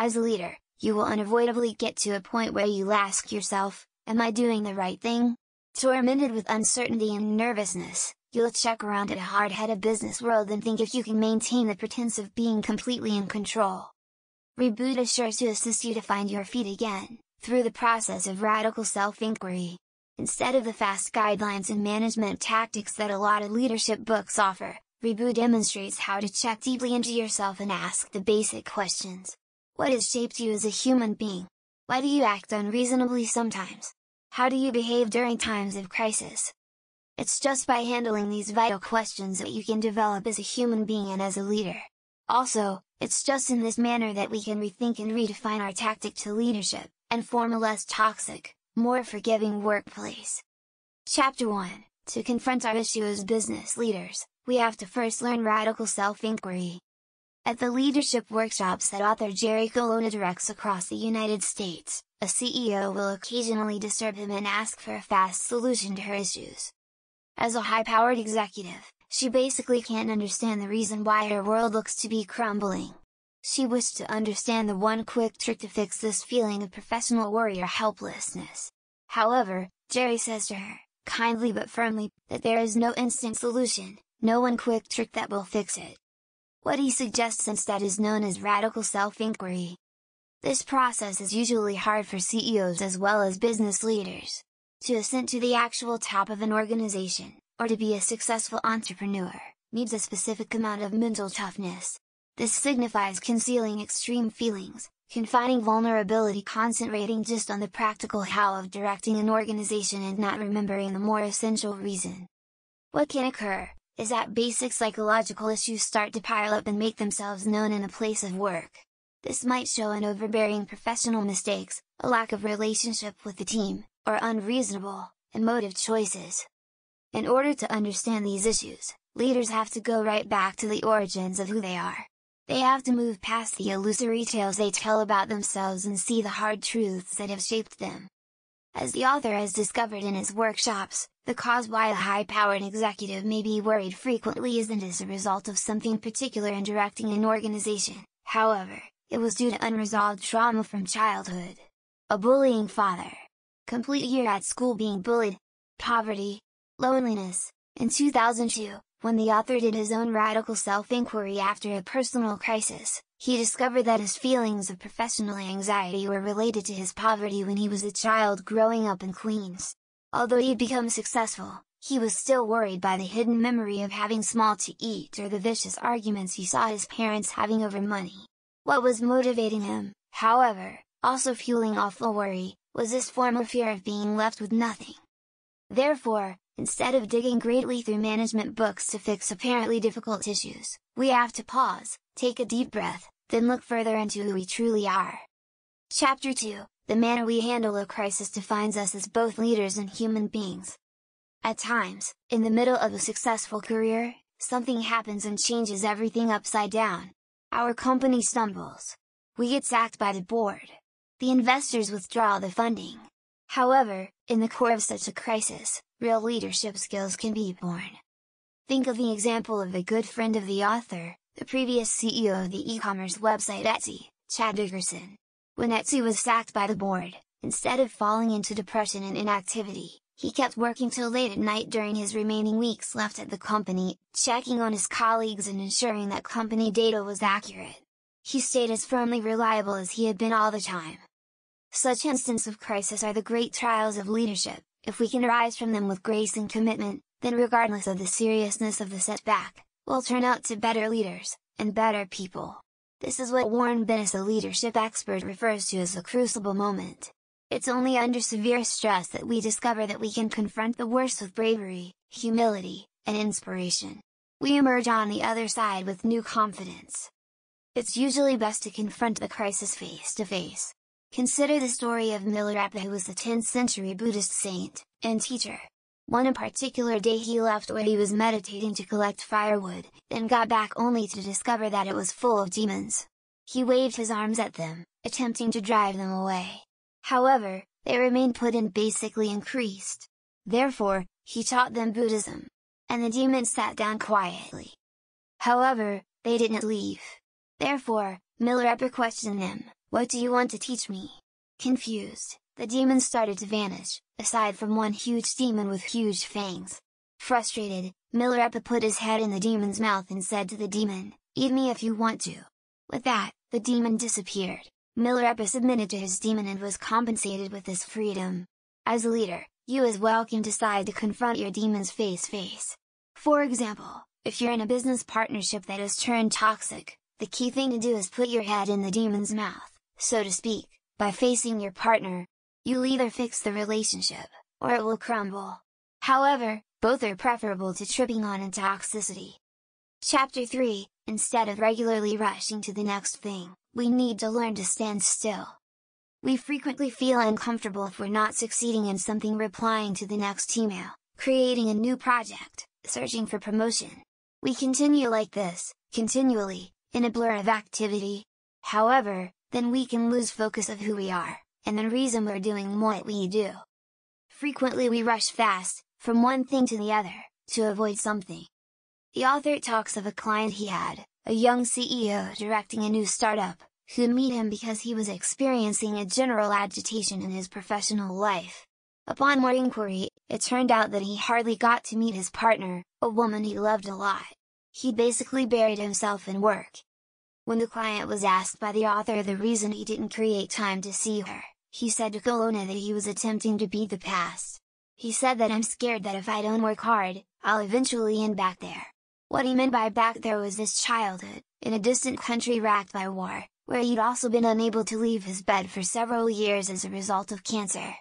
As a leader, you will unavoidably get to a point where you'll ask yourself, am I doing the right thing? Tormented with uncertainty and nervousness, you'll check around at a hard-headed business world and think if you can maintain the pretense of being completely in control. Reboot is sure to assist you to find your feet again, through the process of radical self-inquiry. Instead of the fast guidelines and management tactics that a lot of leadership books offer, Reboot demonstrates how to check deeply into yourself and ask the basic questions. What has shaped you as a human being? Why do you act unreasonably sometimes? How do you behave during times of crisis? It's just by handling these vital questions that you can develop as a human being and as a leader. Also, it's just in this manner that we can rethink and redefine our tactic to leadership, and form a less toxic, more forgiving workplace. Chapter 1: To confront our issue as business leaders, we have to first learn radical self-inquiry. At the leadership workshops that author Jerry Colonna directs across the United States, a CEO will occasionally disturb him and ask for a fast solution to her issues. As a high-powered executive, she basically can't understand the reason why her world looks to be crumbling. She wished to understand the one quick trick to fix this feeling of professional worry or helplessness. However, Jerry says to her, kindly but firmly, that there is no instant solution, no one quick trick that will fix it. What he suggests instead is known as radical self-inquiry. This process is usually hard for CEOs as well as business leaders. To ascend to the actual top of an organization, or to be a successful entrepreneur, needs a specific amount of mental toughness. This signifies concealing extreme feelings, confining vulnerability, concentrating just on the practical how of directing an organization and not remembering the more essential reason. What can occur is that basic psychological issues start to pile up and make themselves known in a place of work. This might show in overbearing professional mistakes, a lack of relationship with the team, or unreasonable, emotive choices. In order to understand these issues, leaders have to go right back to the origins of who they are. They have to move past the illusory tales they tell about themselves and see the hard truths that have shaped them. As the author has discovered in his workshops, the cause why a high-powered executive may be worried frequently isn't as a result of something particular in directing an organization, however, it was due to unresolved trauma from childhood. A bullying father. Complete year at school being bullied. Poverty. Loneliness. In 2002, when the author did his own radical self-inquiry after a personal crisis, he discovered that his feelings of professional anxiety were related to his poverty when he was a child growing up in Queens. Although he'd become successful, he was still worried by the hidden memory of having small to eat or the vicious arguments he saw his parents having over money. What was motivating him, however, also fueling awful worry, was this form of fear of being left with nothing. Therefore, instead of digging greatly through management books to fix apparently difficult issues, we have to pause, take a deep breath, then look further into who we truly are. Chapter 2: The manner we handle a crisis defines us as both leaders and human beings. At times, in the middle of a successful career, something happens and changes everything upside down. Our company stumbles. We get sacked by the board. The investors withdraw the funding. However, in the core of such a crisis, real leadership skills can be born. Think of the example of a good friend of the author, the previous CEO of the e-commerce website Etsy, Chad Dickerson. When Etsy was sacked by the board, instead of falling into depression and inactivity, he kept working till late at night during his remaining weeks left at the company, checking on his colleagues and ensuring that company data was accurate. He stayed as firmly reliable as he had been all the time. Such instances of crisis are the great trials of leadership. If we can rise from them with grace and commitment, then regardless of the seriousness of the setback, we'll turn out to better leaders, and better people. This is what Warren Bennis, a leadership expert, refers to as the crucible moment. It's only under severe stress that we discover that we can confront the worst with bravery, humility, and inspiration. We emerge on the other side with new confidence. It's usually best to confront the crisis face to face. Consider the story of Milarepa, who was a 10th century Buddhist saint and teacher. One particular day he left where he was meditating to collect firewood, then got back only to discover that it was full of demons. He waved his arms at them, attempting to drive them away. However, they remained put and basically increased. Therefore, he taught them Buddhism. And the demons sat down quietly. However, they didn't leave. Therefore, Milarepa questioned them, What do you want to teach me? Confused, the demons started to vanish, aside from one huge demon with huge fangs. Frustrated, Milarepa put his head in the demon's mouth and said to the demon, "Eat me if you want to." With that, the demon disappeared. Milarepa submitted to his demon and was compensated with his freedom. As a leader, you as well can decide to confront your demons face-to-face. For example, if you're in a business partnership that has turned toxic, the key thing to do is put your head in the demon's mouth, so to speak, by facing your partner. You'll either fix the relationship, or it will crumble. However, both are preferable to tripping on into toxicity. Chapter 3, instead of regularly rushing to the next thing, we need to learn to stand still. We frequently feel uncomfortable if we're not succeeding in something, replying to the next email, creating a new project, searching for promotion. We continue like this, continually, in a blur of activity. However, then we can lose focus of who we are, and the reason we're doing what we do. Frequently we rush fast, from one thing to the other, to avoid something. The author talks of a client he had, a young CEO directing a new startup, who met him because he was experiencing a general agitation in his professional life. Upon more inquiry, it turned out that he hardly got to meet his partner, a woman he loved a lot. He basically buried himself in work. When the client was asked by the author the reason he didn't create time to see her, he said to Colonna that he was attempting to beat the past. He said that "I'm scared that if I don't work hard, I'll eventually end back there." What he meant by back there was his childhood, in a distant country racked by war, where he'd also been unable to leave his bed for several years as a result of cancer.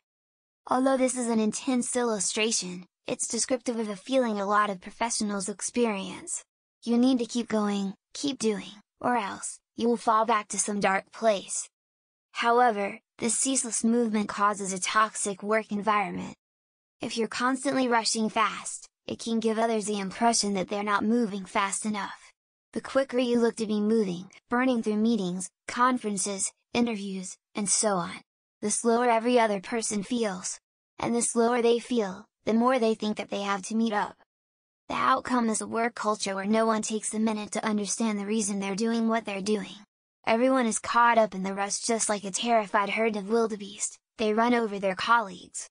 Although this is an intense illustration, it's descriptive of a feeling a lot of professionals experience. You need to keep going, keep doing, or else, you will fall back to some dark place. However, this ceaseless movement causes a toxic work environment. If you're constantly rushing fast, it can give others the impression that they're not moving fast enough. The quicker you look to be moving, burning through meetings, conferences, interviews, and so on, the slower every other person feels. And the slower they feel, the more they think that they have to meet up. The outcome is a work culture where no one takes a minute to understand the reason they're doing what they're doing. Everyone is caught up in the rush, just like a terrified herd of wildebeest, they run over their colleagues.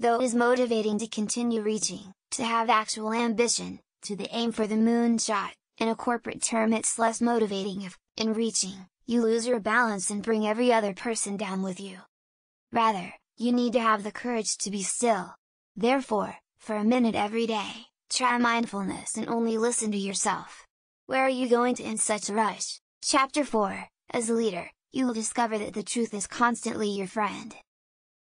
Though it is motivating to continue reaching, to have actual ambition, to the aim for the moonshot, in a corporate term, it's less motivating if, in reaching, you lose your balance and bring every other person down with you. Rather, you need to have the courage to be still. Therefore, for a minute every day, try mindfulness and only listen to yourself. Where are you going to in such a rush? Chapter 4, as a leader, you will discover that the truth is constantly your friend.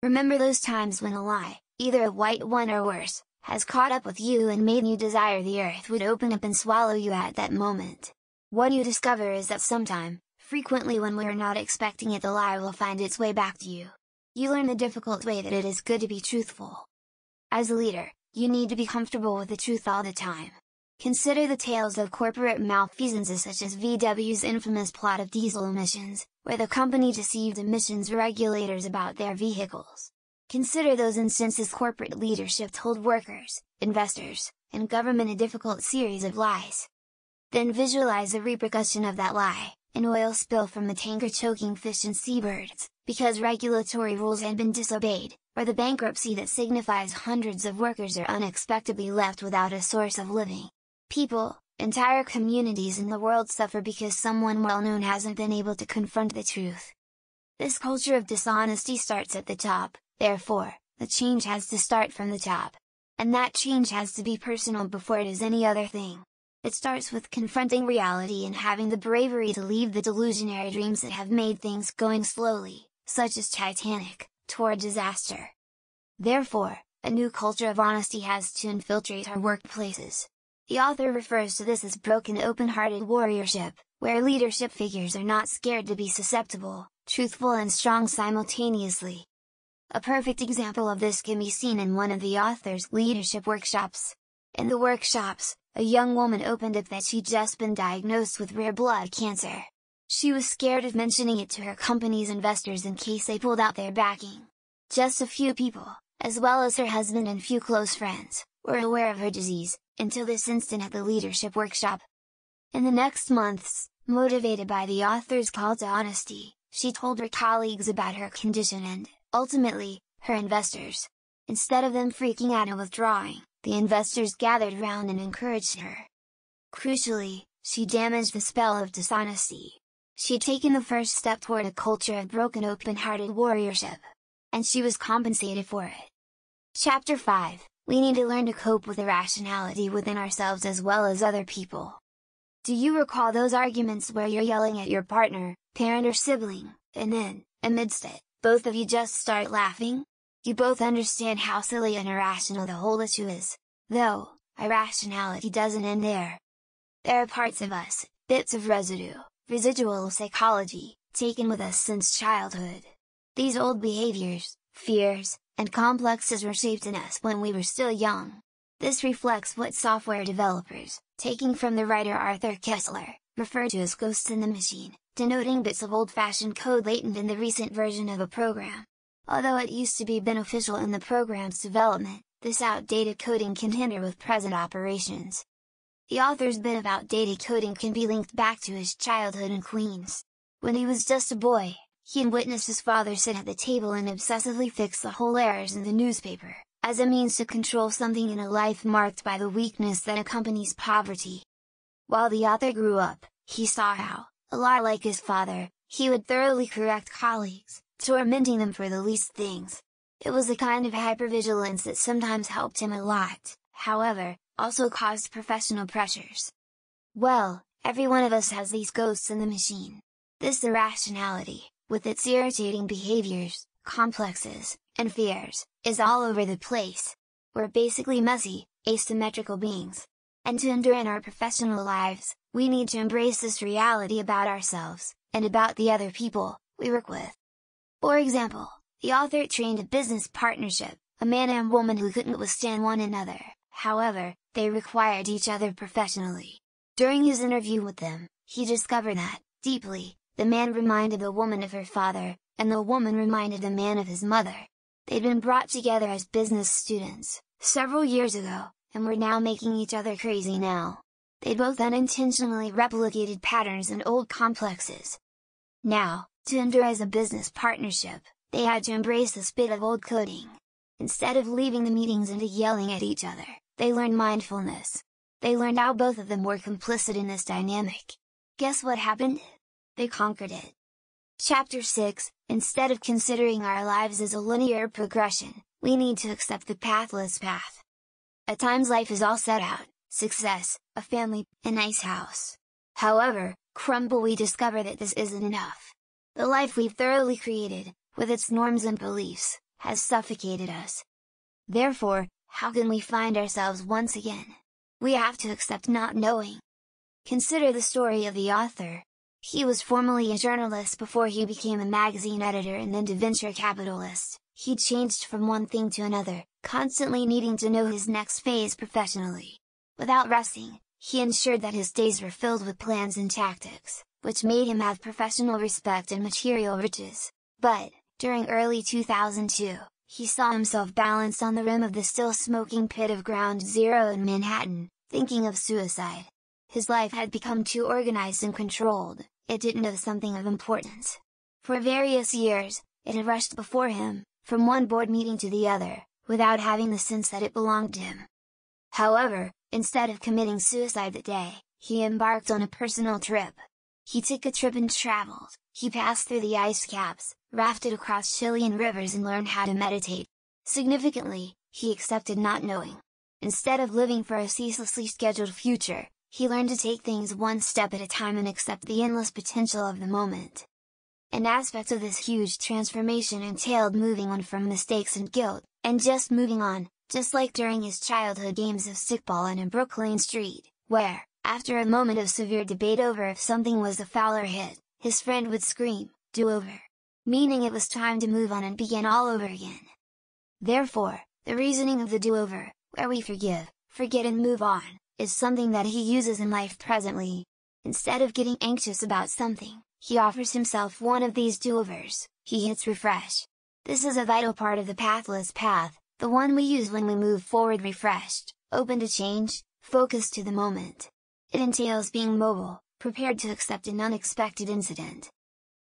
Remember those times when a lie, either a white one or worse, has caught up with you and made you desire the earth would open up and swallow you at that moment. What you discover is that sometime, frequently when we are not expecting it, the lie will find its way back to you. You learn the difficult way that it is good to be truthful. As a leader, you need to be comfortable with the truth all the time. Consider the tales of corporate malfeasances such as VW's infamous plot of diesel emissions, where the company deceived emissions regulators about their vehicles. Consider those instances corporate leadership told workers, investors, and government a difficult series of lies. Then visualize the repercussion of that lie, an oil spill from a tanker choking fish and seabirds, because regulatory rules had been disobeyed, or the bankruptcy that signifies hundreds of workers are unexpectedly left without a source of living. People, entire communities in the world suffer because someone well-known hasn't been able to confront the truth. This culture of dishonesty starts at the top, therefore, the change has to start from the top. And that change has to be personal before it is any other thing. It starts with confronting reality and having the bravery to leave the delusionary dreams that have made things going slowly, such as Titanic, toward disaster. Therefore, a new culture of honesty has to infiltrate our workplaces. The author refers to this as broken open-hearted warriorship, where leadership figures are not scared to be susceptible, truthful and strong simultaneously. A perfect example of this can be seen in one of the author's leadership workshops. In the workshops, a young woman opened up that she'd just been diagnosed with rare blood cancer. She was scared of mentioning it to her company's investors in case they pulled out their backing. Just a few people, as well as her husband and few close friends, were aware of her disease, until this instant at the leadership workshop. In the next months, motivated by the author's call to honesty, She told her colleagues about her condition and, ultimately, her investors. Instead of them freaking out and withdrawing, the investors gathered round and encouraged her. Crucially, she damaged the spell of dishonesty. She had taken the first step toward a culture of broken open-hearted warriorship. And she was compensated for it. Chapter 5, We Need to Learn to Cope with Irrationality Within Ourselves as Well as Other People. Do you recall those arguments where you're yelling at your partner, parent or sibling, and then, amidst it, both of you just start laughing? You both understand how silly and irrational the whole issue is, though, irrationality doesn't end there. There are parts of us, bits of residue, residual psychology, taken with us since childhood. These old behaviors, fears, and complexes were shaped in us when we were still young. This reflects what software developers, taking from the writer Arthur Kessler, refer to as ghosts in the machine, denoting bits of old-fashioned code latent in the recent version of a program. Although it used to be beneficial in the program's development, this outdated coding can hinder with present operations. The author's bit of outdated coding can be linked back to his childhood in Queens. When he was just a boy, he had witnessed his father sit at the table and obsessively fix the whole errors in the newspaper, as a means to control something in a life marked by the weakness that accompanies poverty. While the author grew up, he saw how, a lot like his father, he would thoroughly correct colleagues, tormenting them for the least things. It was a kind of hypervigilance that sometimes helped him a lot, however, also caused professional pressures. Well, every one of us has these ghosts in the machine. This irrationality, with its irritating behaviors, complexes, and fears, is all over the place. We're basically messy, asymmetrical beings. And to endure in our professional lives, we need to embrace this reality about ourselves, and about the other people we work with. For example, the author trained a business partnership, a man and woman who couldn't withstand one another, however, they required each other professionally. During his interview with them, he discovered that, deeply, the man reminded the woman of her father, and the woman reminded the man of his mother. They'd been brought together as business students, several years ago, and were now making each other crazy now. They'd both unintentionally replicated patterns and old complexes. Now, to endure as a business partnership, they had to embrace this bit of old coding. Instead of leaving the meetings and yelling at each other, they learned mindfulness. They learned how both of them were complicit in this dynamic. Guess what happened? They conquered it. Chapter 6, Instead of considering our lives as a linear progression, we need to accept the pathless path. At times life is all set out, success, a family, a nice house. However, crumble we discover that this isn't enough. The life we've thoroughly created, with its norms and beliefs, has suffocated us. Therefore, how can we find ourselves once again? We have to accept not knowing. Consider the story of the author. He was formerly a journalist before he became a magazine editor and then to venture capitalist. He changed from one thing to another, constantly needing to know his next phase professionally. Without resting, he ensured that his days were filled with plans and tactics, which made him have professional respect and material riches. But, during early 2002, he saw himself balanced on the rim of the still-smoking pit of Ground Zero in Manhattan, thinking of suicide. His life had become too organized and controlled, it didn't have something of importance. For various years, it had rushed before him, from one board meeting to the other, without having the sense that it belonged to him. However, instead of committing suicide that day, he embarked on a personal trip. He took a trip and traveled, he passed through the ice caps, rafted across Chilean rivers and learned how to meditate. Significantly, he accepted not knowing. Instead of living for a ceaselessly scheduled future, he learned to take things one step at a time and accept the endless potential of the moment. An aspect of this huge transformation entailed moving on from mistakes and guilt, and just moving on, just like during his childhood games of stickball in a Brooklyn street, where, after a moment of severe debate over if something was a foul or hit, his friend would scream, "Do-over!" Meaning it was time to move on and begin all over again. Therefore, the reasoning of the do-over, where we forgive, forget and move on, is something that he uses in life presently. Instead of getting anxious about something, he offers himself one of these do-overs, he hits refresh. This is a vital part of the pathless path, the one we use when we move forward refreshed, open to change, focused to the moment. It entails being mobile, prepared to accept an unexpected incident.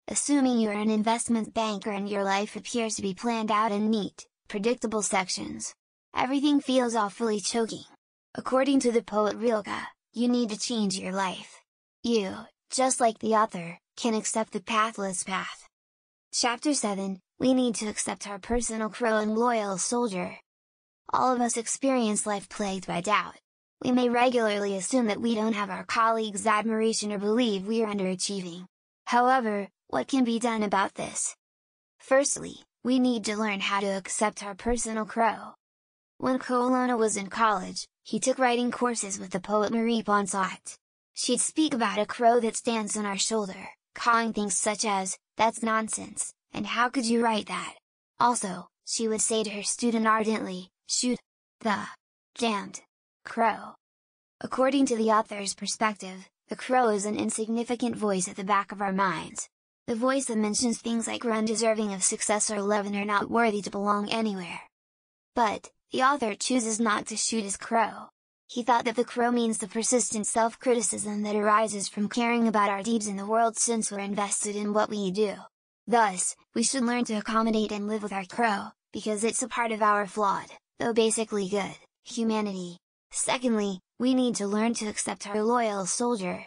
Assuming you're an investment banker and your life appears to be planned out in neat, predictable sections. Everything feels awfully choking. According to the poet Rilke, you need to change your life. You, just like the author, can accept the pathless path. Chapter 7, we need to accept our personal crow and loyal soldier. All of us experience life plagued by doubt. We may regularly assume that we don't have our colleagues' admiration or believe we are underachieving. However, what can be done about this? Firstly, we need to learn how to accept our personal crow. When Colonna was in college, he took writing courses with the poet Marie Ponsot. She'd speak about a crow that stands on our shoulder, calling things such as, "That's nonsense, and how could you write that?" Also, she would say to her student ardently, "Shoot the damned crow." According to the author's perspective, the crow is an insignificant voice at the back of our minds. The voice that mentions things like we're undeserving of success or love and are not worthy to belong anywhere. But, the author chooses not to shoot his crow. He thought that the crow means the persistent self-criticism that arises from caring about our deeds in the world since we're invested in what we do. Thus, we should learn to accommodate and live with our crow, because it's a part of our flawed, though basically good, humanity. Secondly, we need to learn to accept our loyal soldier.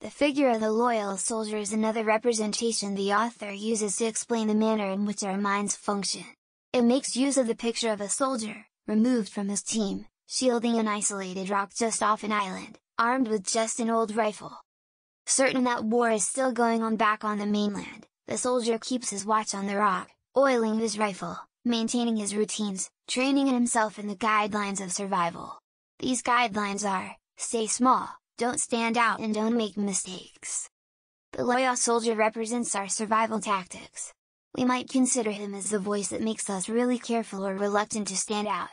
The figure of the loyal soldier is another representation the author uses to explain the manner in which our minds function. It makes use of the picture of a soldier, removed from his team, shielding an isolated rock just off an island, armed with just an old rifle. Certain that war is still going on back on the mainland, the soldier keeps his watch on the rock, oiling his rifle, maintaining his routines, training himself in the guidelines of survival. These guidelines are, stay small, don't stand out and don't make mistakes. The loyal soldier represents our survival tactics. We might consider him as the voice that makes us really careful or reluctant to stand out.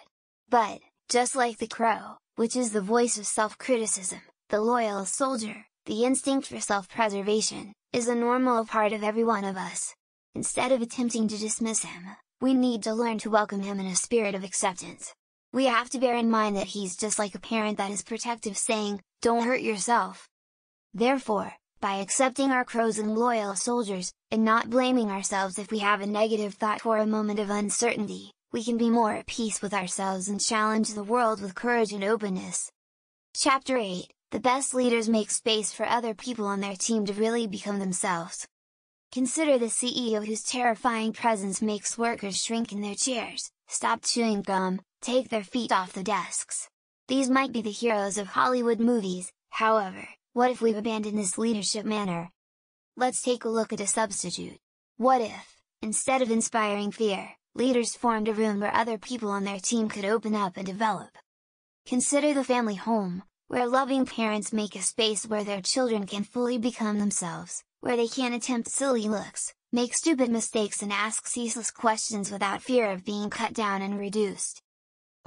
But, just like the crow, which is the voice of self-criticism, the loyal soldier, the instinct for self-preservation, is a normal part of every one of us. Instead of attempting to dismiss him, we need to learn to welcome him in a spirit of acceptance. We have to bear in mind that he's just like a parent that is protective, saying, "Don't hurt yourself." Therefore, by accepting our crows and loyal soldiers, and not blaming ourselves if we have a negative thought or a moment of uncertainty, we can be more at peace with ourselves and challenge the world with courage and openness. Chapter 8, the best leaders make space for other people on their team to really become themselves. Consider the CEO whose terrifying presence makes workers shrink in their chairs, stop chewing gum, take their feet off the desks. These might be the heroes of Hollywood movies. However, what if we've abandoned this leadership manner? Let's take a look at a substitute. What if, instead of inspiring fear, leaders formed a room where other people on their team could open up and develop? Consider the family home, where loving parents make a space where their children can fully become themselves, where they can attempt silly looks, make stupid mistakes and ask ceaseless questions without fear of being cut down and reduced.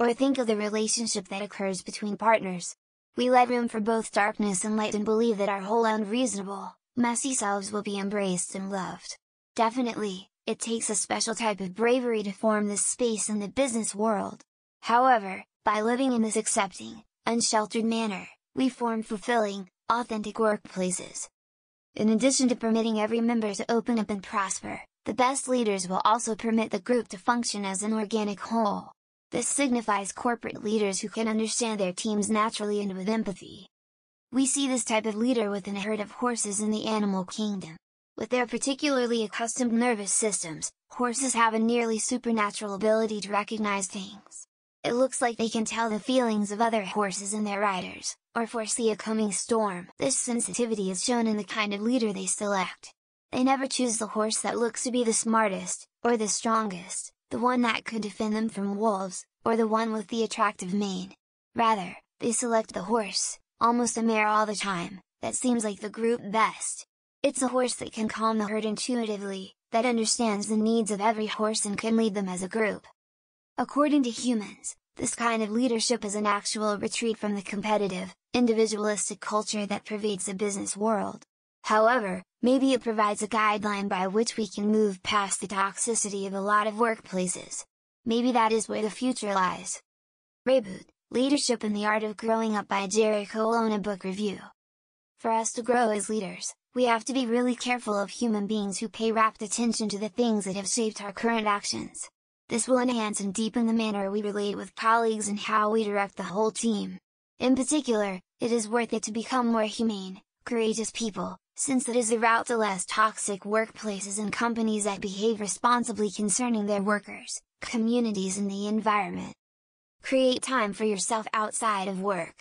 Or think of the relationship that occurs between partners. We let room for both darkness and light and believe that our whole unreasonable, messy selves will be embraced and loved. Definitely, it takes a special type of bravery to form this space in the business world. However, by living in this accepting, unsheltered manner, we form fulfilling, authentic workplaces. In addition to permitting every member to open up and prosper, the best leaders will also permit the group to function as an organic whole. This signifies corporate leaders who can understand their teams naturally and with empathy. We see this type of leader within a herd of horses in the animal kingdom. With their particularly accustomed nervous systems, horses have a nearly supernatural ability to recognize things. It looks like they can tell the feelings of other horses and their riders, or foresee a coming storm. This sensitivity is shown in the kind of leader they select. They never choose the horse that looks to be the smartest, or the strongest, the one that could defend them from wolves, or the one with the attractive mane. Rather, they select the horse, almost a mare all the time, that seems like the group best. It's a horse that can calm the herd intuitively, that understands the needs of every horse and can lead them as a group. According to humans, this kind of leadership is an actual retreat from the competitive, individualistic culture that pervades the business world. However, maybe it provides a guideline by which we can move past the toxicity of a lot of workplaces. Maybe that is where the future lies. Reboot, Leadership and the Art of Growing Up by Jerry Colonna Book Review. For us to grow as leaders, we have to be really careful of human beings who pay rapt attention to the things that have shaped our current actions. This will enhance and deepen the manner we relate with colleagues and how we direct the whole team. In particular, it is worth it to become more humane, courageous people, since that is the route to less toxic workplaces and companies that behave responsibly concerning their workers, communities and the environment. Create time for yourself outside of work.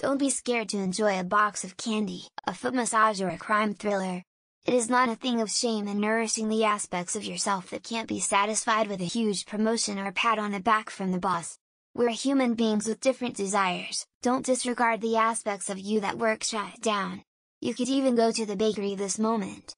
Don't be scared to enjoy a box of candy, a foot massage or a crime thriller. It is not a thing of shame in nourishing the aspects of yourself that can't be satisfied with a huge promotion or pat on the back from the boss. We're human beings with different desires, don't disregard the aspects of you that work shut down. You could even go to the bakery this moment,